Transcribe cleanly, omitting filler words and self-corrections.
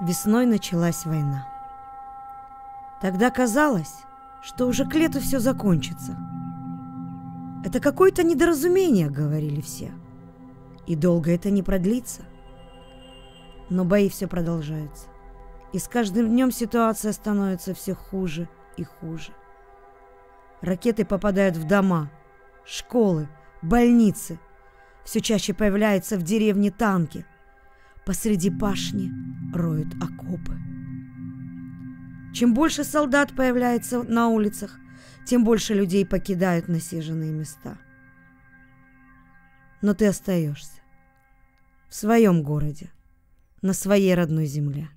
Весной началась война. Тогда казалось, что уже к лету все закончится. Это какое-то недоразумение, говорили все. И долго это не продлится. Но бои все продолжаются. И с каждым днем ситуация становится все хуже и хуже. Ракеты попадают в дома, школы, больницы. Все чаще появляются в деревне танки. Посреди пашни роют окопы. Чем больше солдат появляется на улицах, тем больше людей покидают насиженные места. Но ты остаешься в своем городе, на своей родной земле.